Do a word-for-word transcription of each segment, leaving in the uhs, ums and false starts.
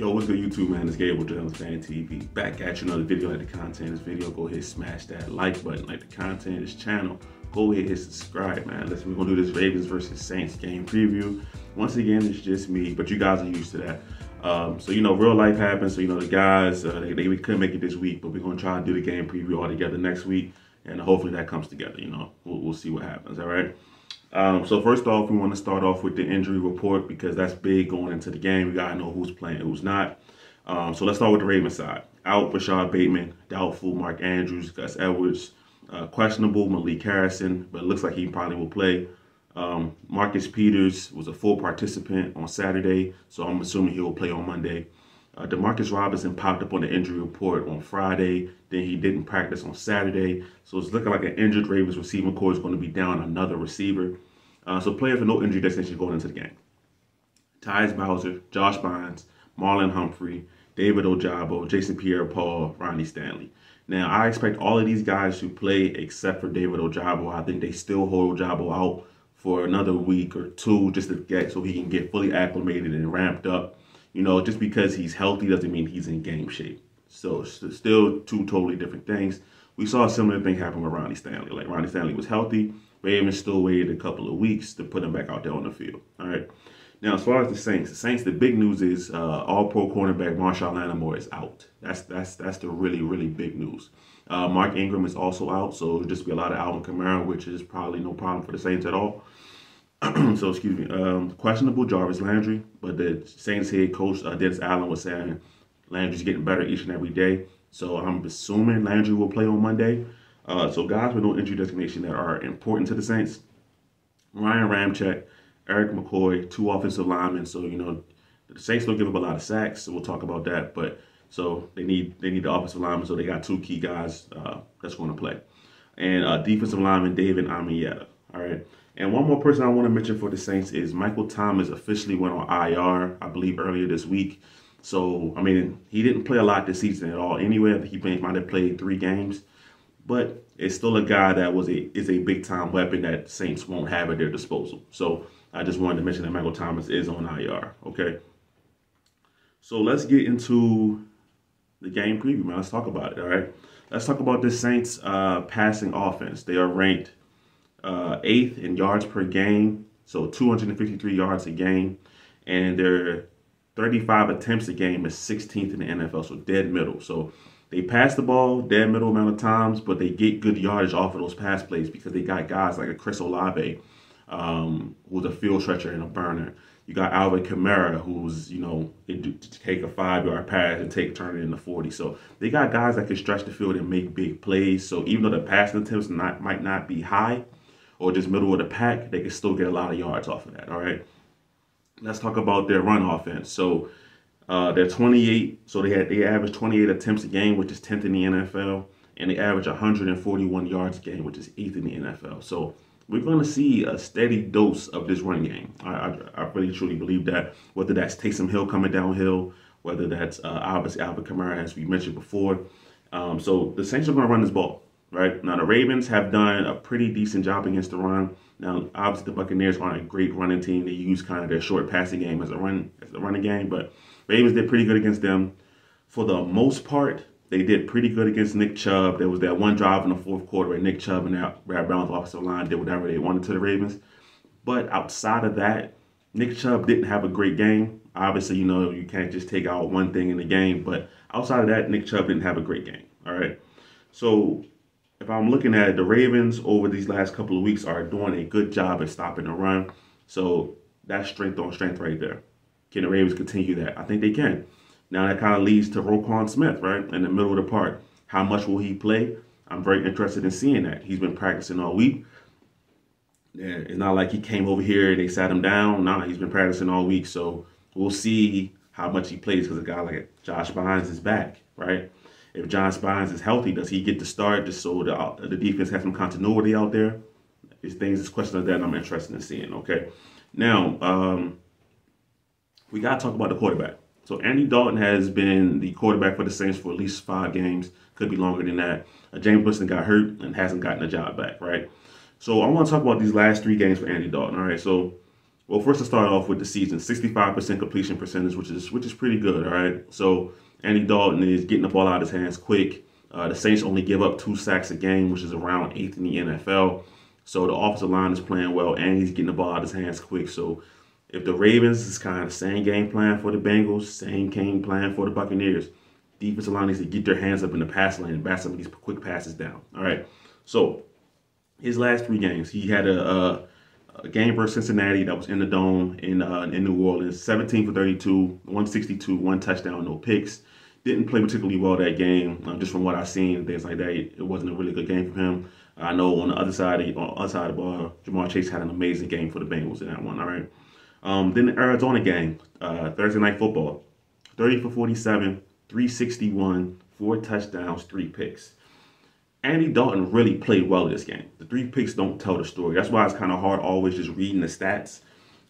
Yo, what's good YouTube, man? It's Gabe with Just Another Fan T V. Back at you, another video. Like the content of this video, go ahead, smash that like button. Like the content of this channel, go ahead, hit subscribe, man. Listen, we're gonna do this Ravens versus Saints game preview. Once again, it's just me, but you guys are used to that. Um, so, you know, real life happens. So, you know, the guys, uh, they, they we couldn't make it this week, but we're gonna try to do the game preview all together next week. And hopefully that comes together, you know, we'll, we'll see what happens, all right? Um, so first off, we want to start off with the injury report because that's big going into the game. We got to know who's playing, who's not. Um, so let's start with the Ravens side. Out, Rashad Bateman. Doubtful, Mark Andrews, Gus Edwards. Uh, questionable, Malik Harrison, but it looks like he probably will play. Um, Marcus Peters was a full participant on Saturday, so I'm assuming he will play on Monday. Uh, Demarcus Robinson popped up on the injury report on Friday. Then he didn't practice on Saturday. So it's looking like an injured Ravens receiving corps is going to be down another receiver. Uh, so players with no injury designation going into the game. Tyus Bowser, Josh Bynes, Marlon Humphrey, David Ojabo, Jason Pierre-Paul, Ronnie Stanley. Now, I expect all of these guys to play except for David Ojabo. I think they still hold Ojabo out for another week or two just to get so he can get fully acclimated and ramped up. You know, just because he's healthy doesn't mean he's in game shape. So, still two totally different things. We saw a similar thing happen with Ronnie Stanley. Like, Ronnie Stanley was healthy. Ravens still waited a couple of weeks to put him back out there on the field. All right. Now, as far as the Saints, the Saints, the big news is uh, all-pro cornerback Marshon Lattimore is out. That's that's that's the really, really big news. Uh, Mark Ingram is also out, so it'll just be a lot of Alvin Kamara, which is probably no problem for the Saints at all. So, excuse me, um, questionable Jarvis Landry, but the Saints head coach, uh, Dennis Allen, was saying Landry's getting better each and every day. So, I'm assuming Landry will play on Monday. Uh, so, guys with no injury designation that are important to the Saints, Ryan Ramczyk, Eric McCoy, two offensive linemen. So, you know, the Saints don't give up a lot of sacks, so we'll talk about that. But, so, they need, they need the offensive linemen, so they got two key guys uh, that's going to play. And uh, defensive lineman, David Ojabo. All right. And one more person I want to mention for the Saints is Michael Thomas officially went on I R, I believe, earlier this week. So, I mean, he didn't play a lot this season at all anyway. I think he might have played three games. But it's still a guy that was a is a big-time weapon that Saints won't have at their disposal. So, I just wanted to mention that Michael Thomas is on I R, okay? So, let's get into the game preview, man. Let's talk about it, all right? Let's talk about the Saints uh, passing offense. They are ranked Uh, eighth in yards per game, so two hundred fifty-three yards a game, and their thirty-five attempts a game is sixteenth in the N F L, so dead middle. So they pass the ball dead middle amount of times, but they get good yardage off of those pass plays because they got guys like a Chris Olave, um, who's a field stretcher and a burner. You got Alvin Kamara, who's, you know, to take a five-yard pass and take turn it into forty. So they got guys that can stretch the field and make big plays. So even though the passing attempts not might not be high, or just middle of the pack, they can still get a lot of yards off of that, all right? Let's talk about their run offense. So uh, they're twenty-eight, so they had they average twenty-eight attempts a game, which is tenth in the N F L, and they average one hundred forty-one yards a game, which is eighth in the N F L. So we're gonna see a steady dose of this run game. I, I, I really truly believe that, whether that's Taysom Hill coming downhill, whether that's uh, obviously Alvin Kamara, as we mentioned before. Um, so the Saints are gonna run this ball. Right now, the Ravens have done a pretty decent job against the run. Now, obviously, the Buccaneers aren't a great running team. They use kind of their short passing game as a run, as a running game. But Ravens did pretty good against them. For the most part, they did pretty good against Nick Chubb. There was that one drive in the fourth quarter where Nick Chubb and that Brad Brown's offensive line did whatever they wanted to the Ravens. But outside of that, Nick Chubb didn't have a great game. Obviously, you know, you can't just take out one thing in the game. But outside of that, Nick Chubb didn't have a great game. All right, so if I'm looking at it, the Ravens over these last couple of weeks are doing a good job at stopping the run. So that's strength on strength right there. Can the Ravens continue that? I think they can. Now that kind of leads to Roquan Smith, right, in the middle of the park. How much will he play? I'm very interested in seeing that. He's been practicing all week. It's not like he came over here and they sat him down. No, he's been practicing all week. So we'll see how much he plays because a guy like Josh Bynes is back, right? If Josh Bynes is healthy, does he get to start just so the, the defense has some continuity out there? It's things, it's questions that I'm interested in seeing, okay? Now, um, we got to talk about the quarterback. So Andy Dalton has been the quarterback for the Saints for at least five games. Could be longer than that. Uh, James Winston got hurt and hasn't gotten a job back, right? So I want to talk about these last three games for Andy Dalton, all right? So Well, first to start off with the season, sixty-five percent completion percentage, which is which is pretty good, all right? So Andy Dalton is getting the ball out of his hands quick. Uh, the Saints only give up two sacks a game, which is around eighth in the N F L. So the offensive line is playing well, and he's getting the ball out of his hands quick. So if the Ravens is kind of the same game plan for the Bengals, same game plan for the Buccaneers, defensive line needs to get their hands up in the pass lane and bat some of these quick passes down, all right? So his last three games, he had a... a A game versus Cincinnati that was in the dome in uh, in New Orleans, seventeen for thirty-two, one sixty-two, one touchdown, no picks. Didn't play particularly well that game, uh, just from what I've seen and things like that. It wasn't a really good game for him. I know on the other side, on the other side of the ball, Jamar Chase had an amazing game for the Bengals in that one. All right. Um, then the Arizona game, uh, Thursday Night Football, thirty for forty-seven, three sixty-one, four touchdowns, three picks. Andy Dalton really played well this game. The three picks don't tell the story. That's why it's kind of hard always just reading the stats.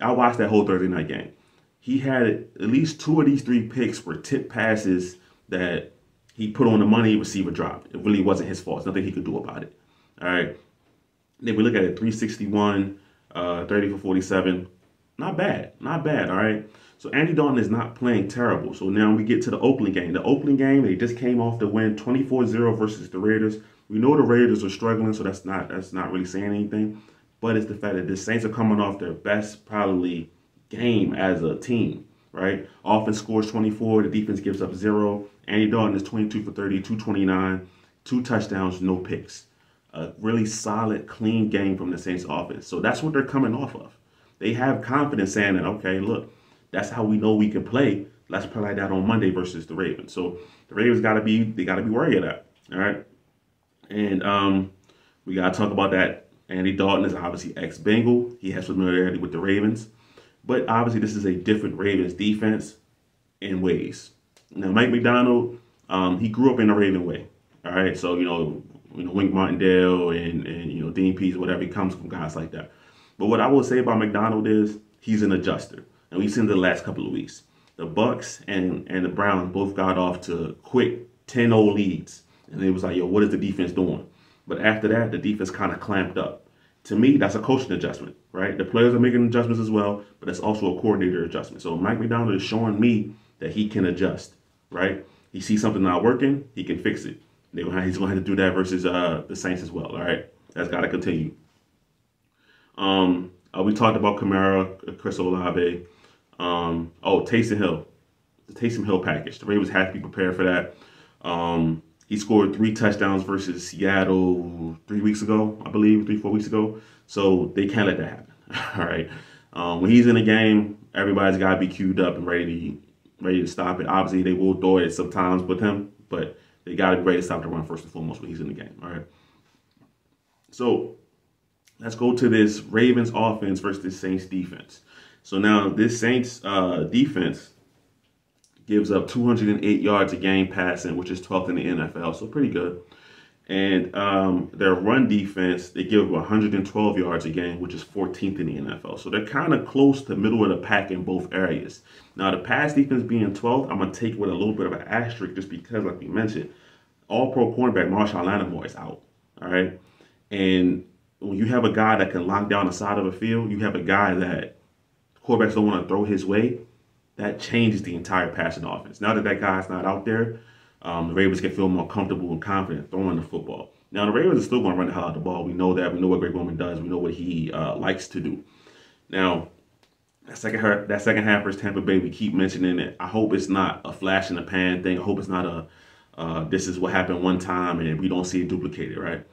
I watched that whole Thursday night game. He had at least two of these three picks were tip passes that he put on the money, receiver dropped. It really wasn't his fault. There's nothing he could do about it. All right. Then we look at it, three sixty-one, uh, thirty for forty-seven. Not bad. Not bad, all right? So Andy Dalton is not playing terrible. So now we get to the Oakland game. The Oakland game, they just came off the win twenty-four zero versus the Raiders. We know the Raiders are struggling, so that's not that's not really saying anything. But it's the fact that the Saints are coming off their best, probably, game as a team, right? Offense scores twenty-four, the defense gives up zero. Andy Dalton is twenty-two for thirty, two twenty-nine, two touchdowns, no picks. A really solid, clean game from the Saints offense. So that's what they're coming off of. They have confidence saying that, okay, look, that's how we know we can play. Let's play like that on Monday versus the Ravens. So the Ravens got to be, they got to be worried of that, all right? And um, we got to talk about that. Andy Dalton is obviously ex-Bengal. He has familiarity with the Ravens. But obviously, this is a different Ravens defense in ways. Now, Mike McDonald, um, he grew up in the Raven way. All right. So, you know, you know Wink Martindale and, and, you know, Dean Pease, whatever. He comes from guys like that. But what I will say about McDonald is he's an adjuster. And we've seen the last couple of weeks. The Bucks and, and the Browns both got off to quick ten oh leads. And it was like, yo, what is the defense doing? But after that, the defense kind of clamped up. To me, that's a coaching adjustment, right? The players are making adjustments as well, but that's also a coordinator adjustment. So Mike McDonald is showing me that he can adjust, right? He sees something not working, he can fix it. They're gonna have, he's going to have to do that versus uh, the Saints as well, all right? That's got to continue. Um, uh, we talked about Kamara, Chris Olave. Um, oh, Taysom Hill. The Taysom Hill package. The Ravens have to be prepared for that. Um... He scored three touchdowns versus Seattle three weeks ago, I believe, three, four weeks ago. So they can't let that happen. All right. Um, when he's in the game, everybody's got to be queued up and ready to, ready to stop it. Obviously, they will throw it sometimes with him, but they got to be ready to stop the run first and foremost when he's in the game. All right. So let's go to this Ravens offense versus this Saints defense. So now this Saints uh, defense gives up two hundred eight yards a game passing, which is twelfth in the N F L, so pretty good. And um, their run defense, they give up one hundred twelve yards a game, which is fourteenth in the N F L. So they're kind of close to middle of the pack in both areas. Now, the pass defense being twelfth, I'm going to take with a little bit of an asterisk just because, like we mentioned, all-pro cornerback Marshon Lattimore is out, all right? And when you have a guy that can lock down the side of a field, you have a guy that quarterbacks don't want to throw his way, that changes the entire passing offense. Now that that guy's not out there, um, the Ravens can feel more comfortable and confident throwing the football. Now, the Ravens are still going to run the hell out of the ball. We know that. We know what Greg Roman does. We know what he uh, likes to do. Now, that second, half, that second half versus Tampa Bay, we keep mentioning it. I hope it's not a flash in the pan thing. I hope it's not a uh, this is what happened one time and we don't see it duplicated, right?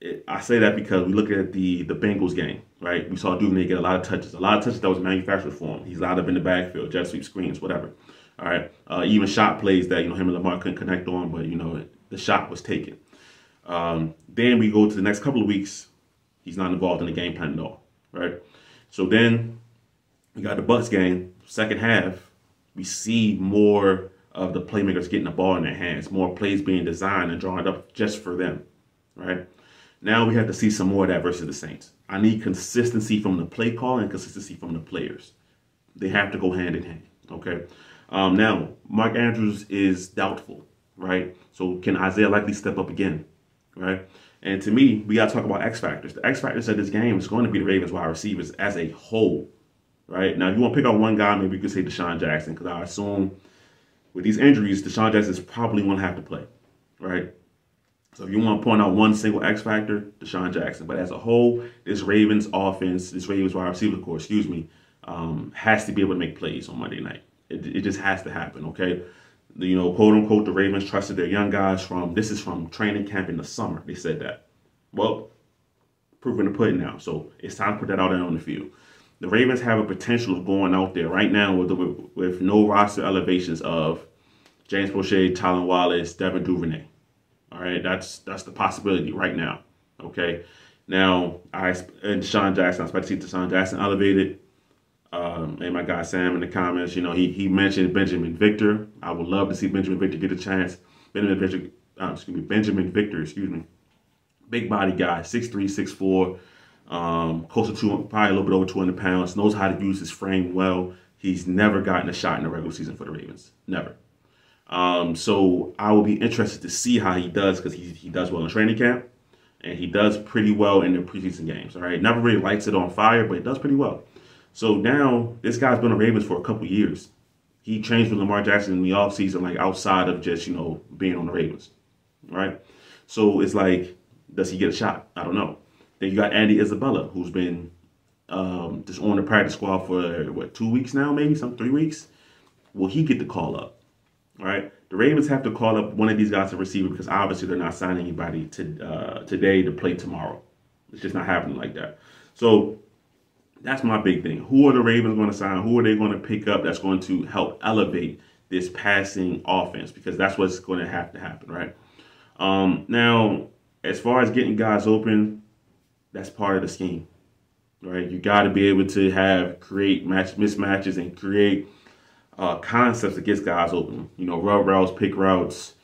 It, I say that because we look at the, the Bengals game. Right, we saw Duvernay get a lot of touches, a lot of touches that was manufactured for him. He's lined up in the backfield, jet sweep screens, whatever. All right, uh, even shot plays that you know him and Lamar couldn't connect on, but you know the shot was taken. Um, then we go to the next couple of weeks, he's not involved in the game plan at all. Right, so then we got the Bucs game, second half. We see more of the playmakers getting the ball in their hands, more plays being designed and drawn up just for them. Right. Now we have to see some more of that versus the Saints. I need consistency from the play call and consistency from the players. They have to go hand in hand, okay? Um, now, Mark Andrews is doubtful, right? So can Isaiah Likely step up again, right? And to me, we got to talk about X factors. The X factors of this game is going to be the Ravens wide receivers as a whole, right? Now, if you want to pick out one guy, maybe you could say Deshaun Jackson, because I assume with these injuries, Deshaun Jackson is probably going to have to play, right? So if you want to point out one single X factor, Deshaun Jackson. But as a whole, this Ravens offense, this Ravens wide receiver corps, excuse me, um, has to be able to make plays on Monday night. It, it just has to happen, okay? The, you know, quote unquote, the Ravens trusted their young guys from, this is from training camp in the summer. They said that. Well, proof in the pudding now. So it's time to put that out there on the field. The Ravens have a potential of going out there right now with, the, with, with no roster elevations of James Prochet, Tylan Wallace, Devin Duvernay. All right, that's that's the possibility right now. Okay, now I and Deshaun Jackson, I expect to see Deshaun Jackson elevated. Um, and my guy Sam in the comments, you know, he he mentioned Benjamin Victor. I would love to see Benjamin Victor get a chance. Benjamin Victor, uh, excuse me, Benjamin Victor, excuse me, big body guy, six three, six four, um, close to two, probably a little bit over two hundred pounds. Knows how to use his frame well. He's never gotten a shot in the regular season for the Ravens, never. Um, so I will be interested to see how he does, because he, he does well in training camp and he does pretty well in the preseason games. All right. Never really lights it on fire, but it does pretty well. So now this guy's been a Ravens for a couple years. He changed with Lamar Jackson in the offseason, like outside of just, you know, being on the Ravens. All right. So it's like, does he get a shot? I don't know. Then you got Andy Isabella, who's been, um, just on the practice squad for what, two weeks now, maybe some three weeks. Will he get the call up? All right, the Ravens have to call up one of these guys to receiver, because obviously they're not signing anybody to, uh, today to play tomorrow. It's just not happening like that. So that's my big thing. Who are the Ravens going to sign? Who are they going to pick up that's going to help elevate this passing offense? Because that's what's going to have to happen, right? Um, now, as far as getting guys open, that's part of the scheme, right? You got to be able to have create match mismatches and create Uh, concepts that gets guys open, you know, rub routes, pick routes,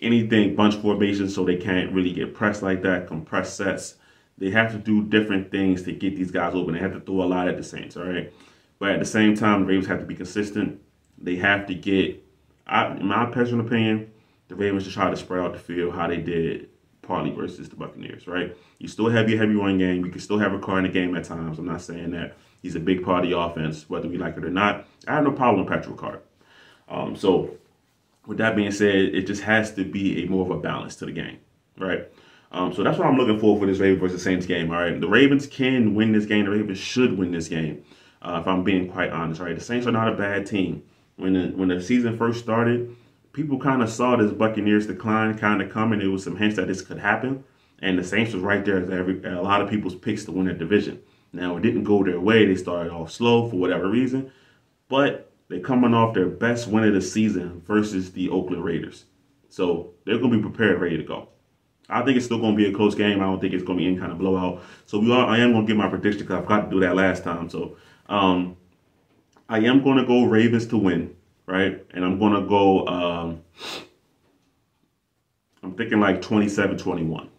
anything, bunch formation, so they can't really get pressed like that, compressed sets. They have to do different things to get these guys open. They have to throw a lot at the Saints, all right? But at the same time, the Ravens have to be consistent. They have to get, I, in my personal opinion, the Ravens should try to spread out the field how they did partly versus the Buccaneers, right? You still have your heavy run game. You can still have a car in the game at times. I'm not saying that. He's a big part of the offense, whether we like it or not. I have no problem with Patrick Ricard. Um, so, with that being said, it just has to be a more of a balance to the game, right? Um, so, that's what I'm looking for for this Ravens versus Saints game, all right? The Ravens can win this game. The Ravens should win this game, uh, if I'm being quite honest, all right? The Saints are not a bad team. When the, when the season first started, people kind of saw this Buccaneers decline kind of coming. There was some hints that this could happen, and the Saints was right there as every, a lot of people's picks to win that division. Now, it didn't go their way. They started off slow for whatever reason, but they're coming off their best win of the season versus the Oakland Raiders. So they're going to be prepared, ready to go. I think it's still going to be a close game. I don't think it's going to be any kind of blowout. So we are, I am going to give my prediction, because I forgot to do that last time. So um, I am going to go Ravens to win, right? And I'm going to go, um, I'm thinking like twenty-seven twenty-one.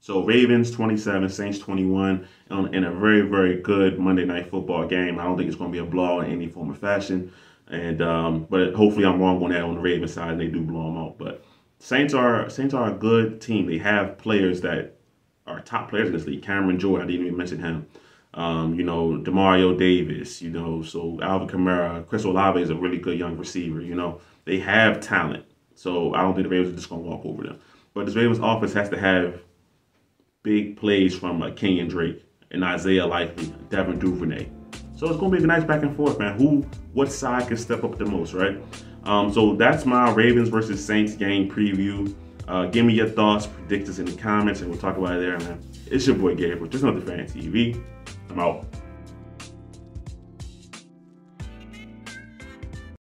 So Ravens twenty-seven, Saints twenty-one, um, in a very, very good Monday Night Football game. I don't think it's going to be a blowout in any form or fashion. And um, but hopefully I'm wrong on that on the Ravens side, and they do blow them out. But Saints are Saints are a good team. They have players that are top players in this league. Cameron Jordan, I didn't even mention him. Um, you know, Demario Davis. You know, so Alvin Kamara, Chris Olave is a really good young receiver. You know, they have talent. So I don't think the Ravens are just going to walk over them. But this Ravens offense has to have big plays from uh, Kenyon Drake and Isaiah Likely, Devin Duvernay. So it's going to be a nice back and forth, man. Who, what side can step up the most, right? Um, so that's my Ravens versus Saints game preview. Uh, give me your thoughts, predictions in the comments, and we'll talk about it there, man. It's your boy Gabriel, Just Another Fan T V. I'm out.